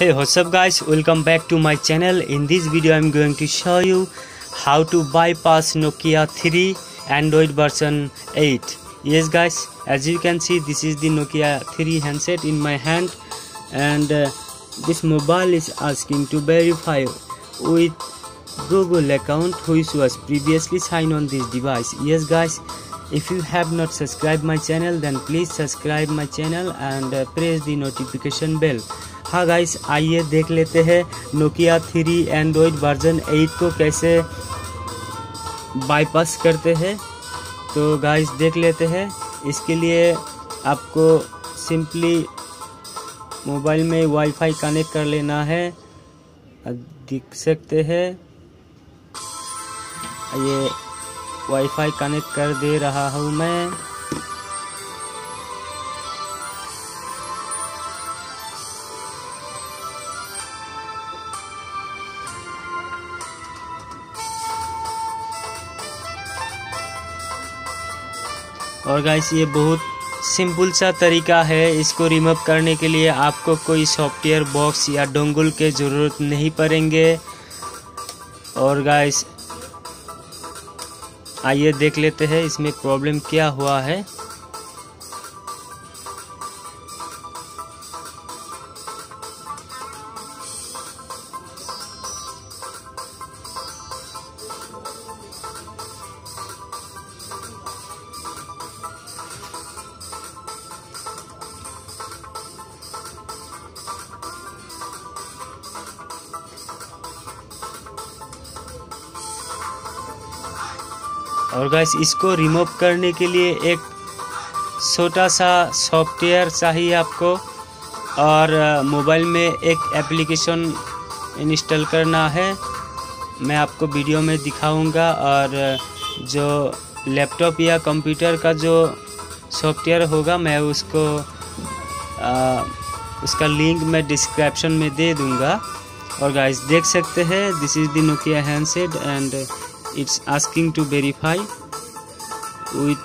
Hey, what's up guys, welcome back to my channel. In this video I'm going to show you how to bypass Nokia 3 Android version 8. Yes guys, as you can see, this is the Nokia 3 handset in my hand, and this mobile is asking to verify with Google account which was previously signed on this device. Yes guys, if you have not subscribed my channel, then please subscribe my channel and press the notification bell. हाँ guys, आइए देख लेते हैं Nokia 3 Android version 8 को कैसे bypass करते हैं। तो गाइस देख लेते हैं, इसके लिए आपको सिंपली मोबाइल में वाईफाई कनेक्ट कर लेना है। देख सकते हैं ये वाईफाई कनेक्ट कर दे रहा हूँ मैं। और गाइस ये बहुत सिंपल सा तरीका है, इसको रिमूव करने के लिए आपको कोई सॉफ्टवेयर बॉक्स या डोंगल के ज़रूरत नहीं पड़ेंगे। और गाइस आइए देख लेते हैं इसमें प्रॉब्लम क्या हुआ है। और गाइस इसको रिमूव करने के लिए एक छोटा सा सॉफ्टवेयर चाहिए आपको, और मोबाइल में एक एप्लीकेशन इंस्टॉल करना है, मैं आपको वीडियो में दिखाऊंगा। और जो लैपटॉप या कंप्यूटर का जो सॉफ्टवेयर होगा, मैं उसको उसका लिंक मैं डिस्क्रिप्शन में दे दूंगा। और गाइस देख सकते हैं, this is the Nokia handset and it's asking to verify with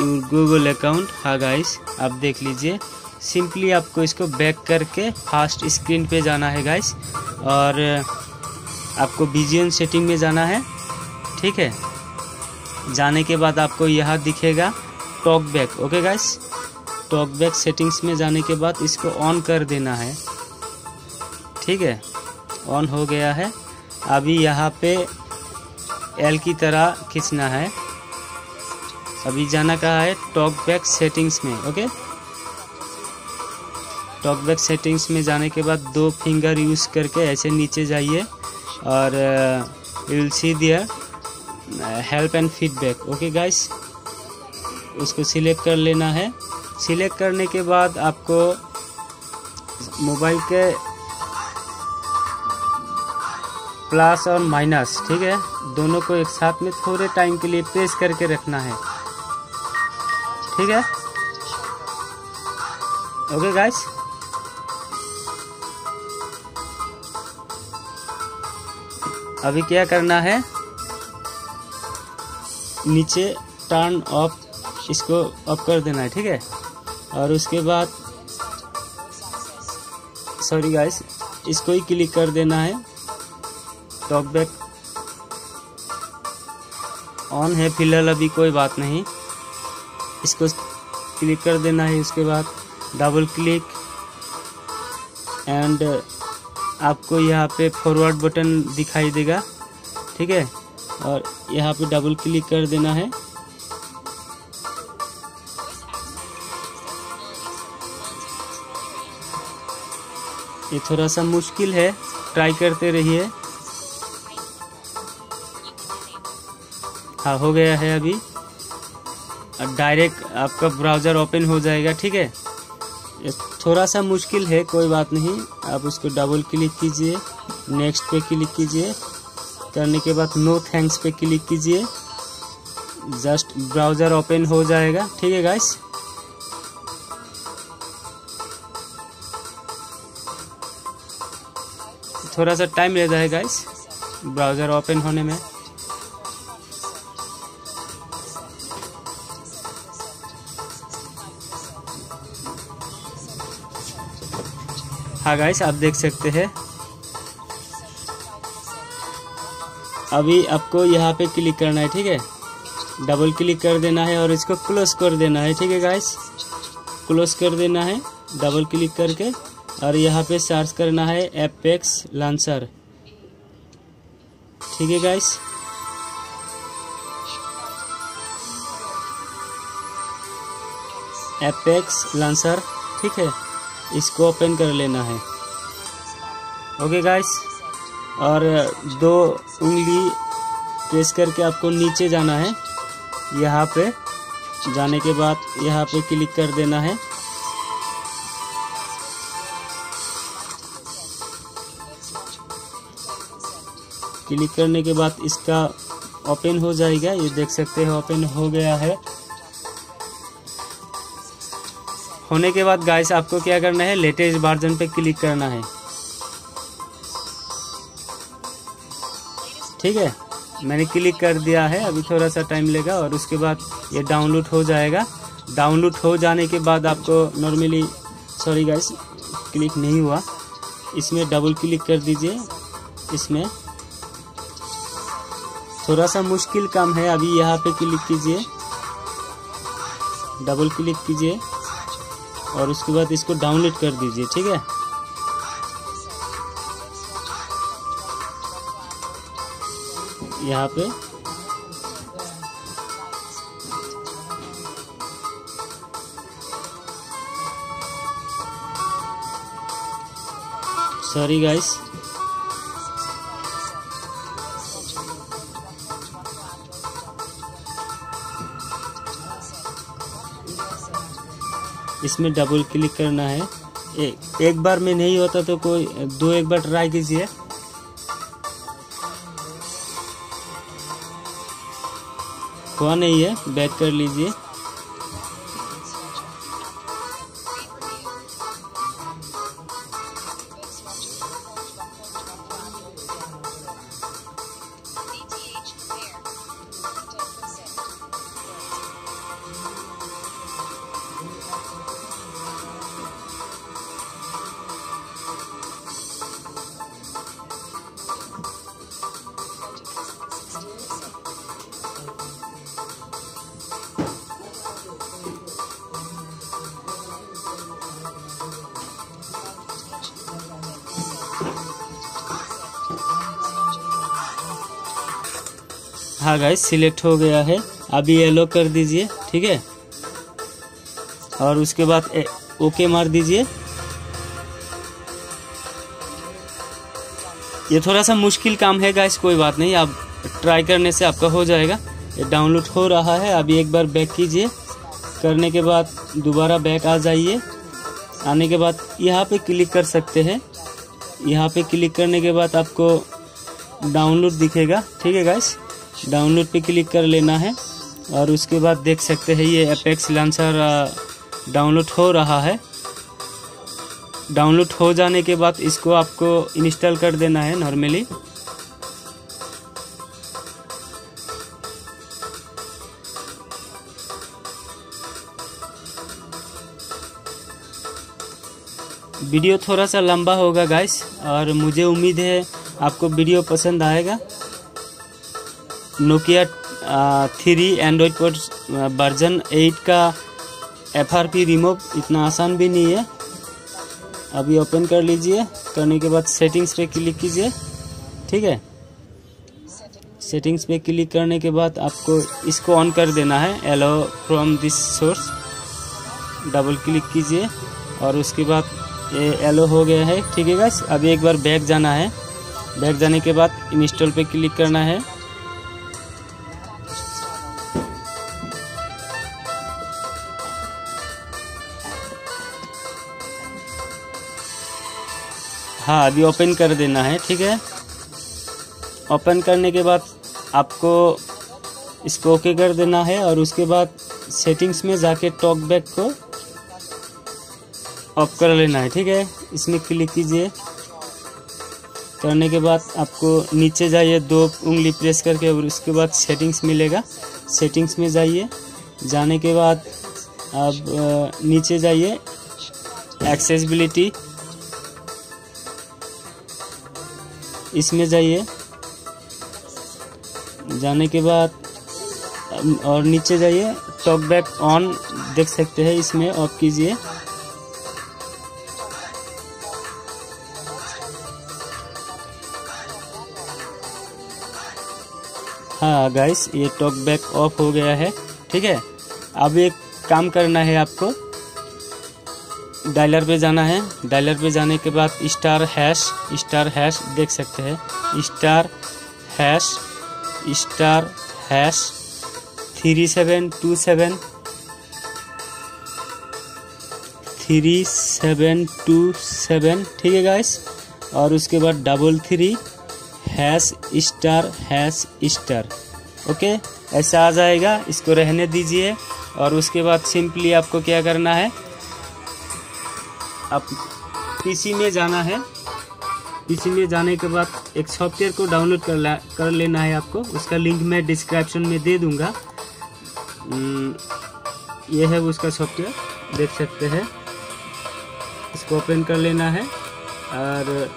your Google account. हाँ गाइस आप देख लीजिए, सिंपली आपको इसको बैक करके फास्ट स्क्रीन पे जाना है गाइस, और आपको विजुअल सेटिंग में जाना है। ठीक है, जाने के बाद आपको यहाँ दिखेगा talk back. Okay guys, talk back settings में जाने के बाद इसको ऑन कर देना है। ठीक है, ऑन हो गया है। अभी यहाँ पे एल की तरह खींचना है, अभी जाना कहा है टॉक बैक सेटिंग्स में। ओके, टॉक बैक सेटिंग्स में जाने के बाद दो फिंगर यूज़ करके ऐसे नीचे जाइए, और you will see there help and feedback. Okay guys, उसको सिलेक्ट कर लेना है। सिलेक्ट करने के बाद आपको मोबाइल के प्लस और माइनस, ठीक है, दोनों को एक साथ में थोड़े टाइम के लिए प्रेस करके रखना है। ठीक है, ओके गाइस, अभी क्या करना है, नीचे टर्न ऑफ इसको ऑफ कर देना है। ठीक है, और उसके बाद सॉरी गाइस, इसको ही क्लिक कर देना है। टॉक बैक ऑन है फिलहाल, अभी कोई बात नहीं, इसको क्लिक कर देना है। उसके बाद डबल क्लिक एंड आपको यहाँ पे फॉरवर्ड बटन दिखाई देगा। ठीक है, और यहाँ पे डबल क्लिक कर देना है। ये थोड़ा सा मुश्किल है, ट्राई करते रहिए। हाँ, हो गया है। अभी डायरेक्ट आपका ब्राउज़र ओपन हो जाएगा। ठीक है, थोड़ा सा मुश्किल है, कोई बात नहीं, आप उसको डबल क्लिक कीजिए, नेक्स्ट पे क्लिक कीजिए, करने के बाद नो थैंक्स पे क्लिक कीजिए, जस्ट ब्राउज़र ओपन हो जाएगा। ठीक है गाइस, थोड़ा सा टाइम ले जाएगा गाइस ब्राउज़र ओपन होने में। हाँ गाइस, आप देख सकते हैं अभी आपको यहाँ पे क्लिक करना है, ठीक है। डबल क्लिक कर देना है और इसको क्लोज कर देना है, ठीक है गाइस। क्लोज कर देना है डबल क्लिक करके, और यहाँ पे सर्च करना है एपेक्स लॉन्चर, ठीक है गाइस। एपेक्स लॉन्चर, ठीक है, इसको ओपन कर लेना है, ओके गाइस। और दो उंगली प्रेस करके आपको नीचे जाना है, यहाँ पे जाने के बाद यहाँ पे क्लिक कर देना है। क्लिक करने के बाद इसका ओपन हो जाएगा, ये देख सकते हो ओपन हो गया है। होने के बाद गाइस आपको क्या करना है, लेटेस्ट वर्जन पे क्लिक करना है, ठीक है। मैंने क्लिक कर दिया है, अभी थोड़ा सा टाइम लेगा और उसके बाद ये डाउनलोड हो जाएगा। डाउनलोड हो जाने के बाद आपको नॉर्मली, सॉरी गाइस क्लिक नहीं हुआ, इसमें डबल क्लिक कर दीजिए। इसमें थोड़ा सा मुश्किल काम है, अभी यहाँ पे क्लिक कीजिए, डबल क्लिक कीजिए और उसके बाद इसको डाउनलोड कर दीजिए, ठीक है। यहाँ पे सॉरी गाइस, इसमें डबल क्लिक करना है। एक बार में नहीं होता तो कोई दो एक बार ट्राई कीजिए। हुआ नहीं है, बैक कर लीजिए। हाँ गाइस, सिलेक्ट हो गया है, अभी येलो कर दीजिए, ठीक है। और उसके बाद ओके मार दीजिए। ये थोड़ा सा मुश्किल काम है गाइस, कोई बात नहीं, आप ट्राई करने से आपका हो जाएगा। ये डाउनलोड हो रहा है, अभी एक बार बैक कीजिए, करने के बाद दोबारा बैक आ जाइए। आने के बाद यहाँ पे क्लिक कर सकते हैं, यहाँ पे क्लिक करने के बाद आपको डाउनलोड दिखेगा, ठीक है गाइस। डाउनलोड पे क्लिक कर लेना है और उसके बाद देख सकते हैं ये एपेक्स लॉन्चर डाउनलोड हो रहा है। डाउनलोड हो जाने के बाद इसको आपको इंस्टॉल कर देना है नॉर्मली। वीडियो थोड़ा सा लंबा होगा गाइस, और मुझे उम्मीद है आपको वीडियो पसंद आएगा। नोकिया 3 एंड्रॉयड पर वर्जन 8 का FRP रिमूव इतना आसान भी नहीं है। अभी ओपन कर लीजिए, करने के बाद सेटिंग्स पे क्लिक कीजिए, ठीक है। सेटिंग्स पे क्लिक करने के बाद आपको इसको ऑन कर देना है, allow from this source, double click कीजिए और उसके बाद ये एलो हो गया है, ठीक है गाइस। अभी एक बार बैक जाना है, बैक जाने के बाद इंस्टॉल पे क्लिक करना है। हाँ, अभी ओपन कर देना है, ठीक है। ओपन करने के बाद आपको इसको ओके कर देना है और उसके बाद सेटिंग्स में जाके टॉकबैक को ऑफ कर लेना है, ठीक है। इसमें क्लिक कीजिए, करने के बाद आपको नीचे जाइए, दो उंगली प्रेस करके, और उसके बाद सेटिंग्स मिलेगा, सेटिंग्स में जाइए। जाने के बाद आप नीचे जाइए, एक्सेसिबिलिटी, इसमें जाइए, जाने के बाद और नीचे जाइए, टॉक बैक ऑन देख सकते हैं, इसमें ऑफ कीजिए। हाँ गाइस, ये टॉक बैक ऑफ हो गया है। ठीक है, अब एक काम करना है, आपको डायलर पे जाना है। डायलर पे जाने के बाद स्टार हैश देख सकते हैं, स्टार हैश 3727 3727। ठीक है गाइस, और उसके बाद 33 ## ओके, ऐसा आ जाएगा। इसको रहने दीजिए और उसके बाद सिंपली आपको क्या करना है, आप पीसी में जाना है। पीसी में जाने के बाद एक सॉफ्टवेयर को डाउनलोड कर लेना है आपको, उसका लिंक मैं डिस्क्रिप्शन में दे दूंगा। यह है उसका सॉफ्टवेयर, देख सकते हैं। इसको ओपन कर लेना है और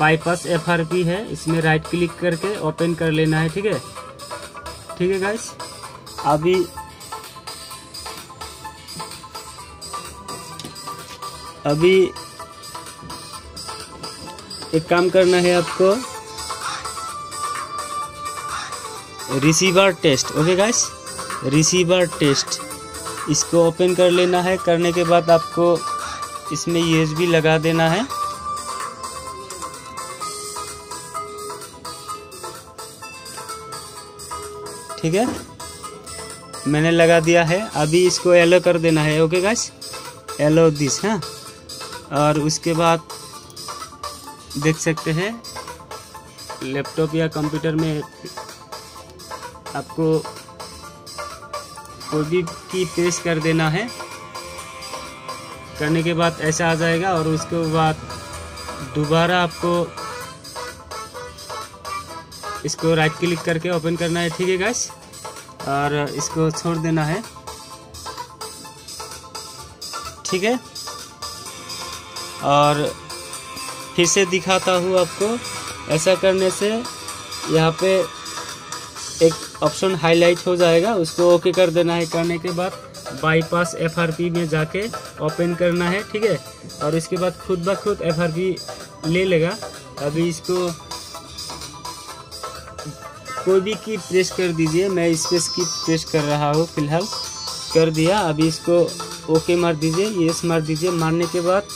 बाईपास FRP है, इसमें राइट क्लिक करके ओपन कर लेना है। ठीक है, ठीक है गाइस, अभी अभी एक काम करना है आपको, receiver test. Okay guys, receiver test इसको ओपन कर लेना है। करने के बाद आपको इसमें USB लगा देना है। ठीक है, मैंने लगा दिया है। अभी इसको एलो कर देना है। ओके गाइस, एलो दिस, हाँ। और उसके बाद देख सकते हैं लैपटॉप या कंप्यूटर में आपको कोई भी की प्रेस कर देना है। करने के बाद ऐसा आ जाएगा और उसके बाद दोबारा आपको इसको राइट क्लिक करके ओपन करना है। ठीक है गाइस, और इसको छोड़ देना है। ठीक है, और फिर से दिखाता हूँ आपको। ऐसा करने से यहाँ पे एक ऑप्शन हाईलाइट हो जाएगा, उसको ओके कर देना है। करने के बाद बाईपास FRP में जाके ओपन करना है। ठीक है, और इसके बाद खुद ब खुद FRP ले लेगा। अभी इसको कोई भी की प्रेस कर दीजिए, मैं स्पेस की प्रेस कर रहा हूँ, फिलहाल कर दिया। अभी इसको ओके मार दीजिए, यस मार दीजिए। मारने के बाद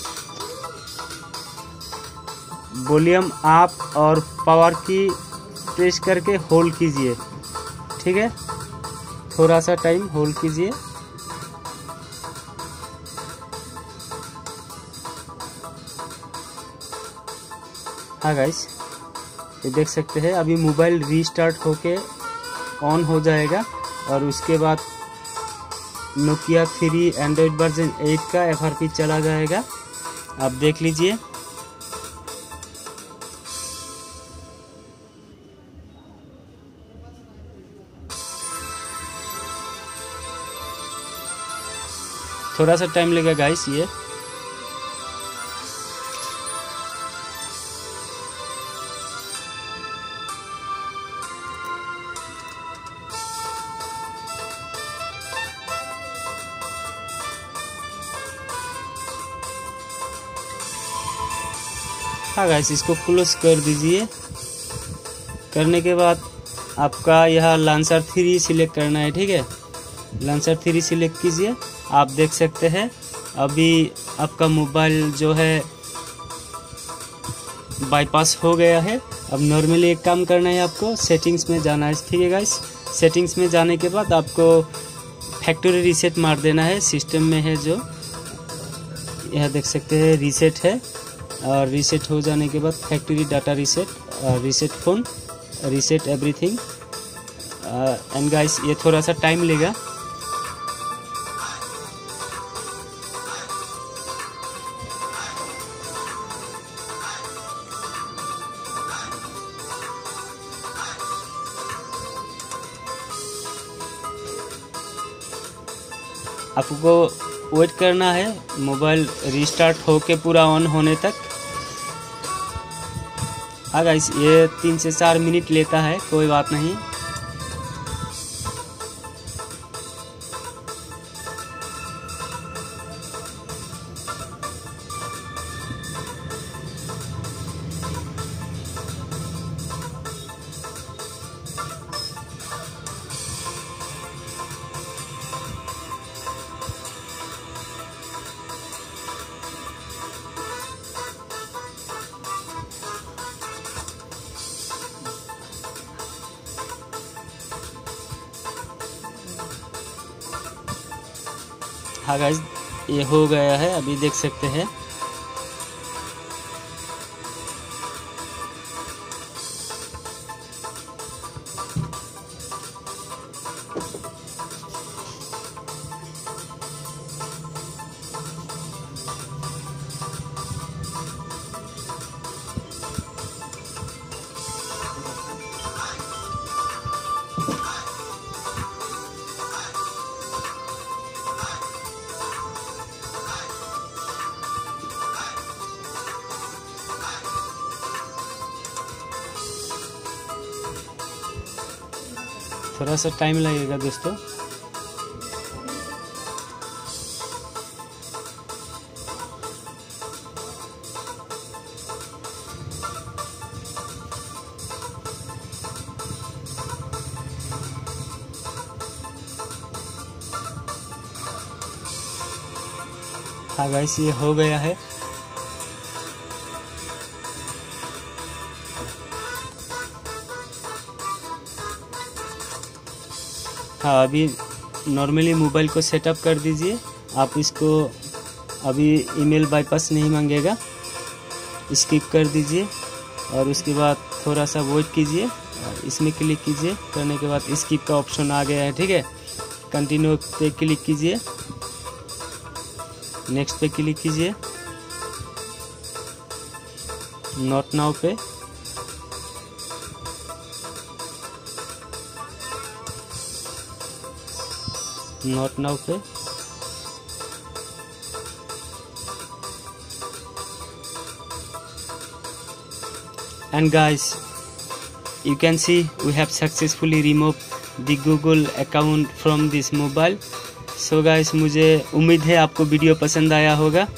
वॉल्यूम आप और पावर की प्रेस करके होल्ड कीजिए। ठीक है, थोड़ा सा टाइम होल्ड कीजिए। हाँ गाइस, देख सकते हैं अभी मोबाइल रीस्टार्ट होके ऑन हो जाएगा। और उसके बाद Nokia 3 एंड्रॉइड वर्जन 8 का FRP चला जाएगा, आप देख लीजिए। थोड़ा सा टाइम लगेगा गाइस ये। हाँ गाइस, इसको क्लोज कर दीजिए। करने के बाद आपका यह Launcher 3 सिलेक्ट करना है। ठीक है, Launcher 3 सिलेक्ट कीजिए। आप देख सकते हैं अभी आपका मोबाइल जो है बाईपास हो गया है। अब नॉर्मली एक काम करना है आपको, सेटिंग्स में जाना है। ठीक है गाइस, सेटिंग्स में जाने के बाद आपको फैक्ट्री रीसेट मार देना है। सिस्टम में है जो, यह देख सकते हैं रीसेट है, और रीसेट हो जाने के बाद factory data reset, reset phone, reset everything. And guys, ये थोड़ा सा टाइम लेगा। आपको वेट करना है मोबाइल रीस्टार्ट होके पूरा ऑन होने तक। हाँ गाइस, ये 3 से 4 मिनट लेता है, कोई बात नहीं। हाँ गाइस, ये हो गया है, अभी देख सकते हैं। थोड़ा सा टाइम लगेगा दोस्तों। हाँ गाइस, ये हो गया है। हाँ, अभी नॉर्मली मोबाइल को सेटअप कर दीजिए आप। इसको अभी ईमेल बाईपास नहीं मांगेगा, स्किप कर दीजिए और उसके बाद थोड़ा सा वेट कीजिए। इसमें क्लिक कीजिए, करने के बाद स्किप का ऑप्शन आ गया है, ठीक है। कंटिन्यू पे क्लिक कीजिए, नेक्स्ट पे क्लिक कीजिए, नॉट नाउ पे। नॉट नाउ पे and guys you can see we have successfully removed the Google account from this mobile. So guys, मुझे उम्मीद है आपको वीडियो पसंद आया होगा।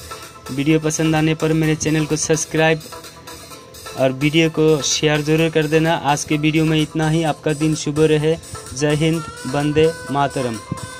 वीडियो पसंद आने पर मेरे चैनल को सब्सक्राइब और वीडियो को शेयर जरूर कर देना। आज के वीडियो में इतना ही। आपका दिन शुभ रहे। जय हिंद, वंदे मातरम।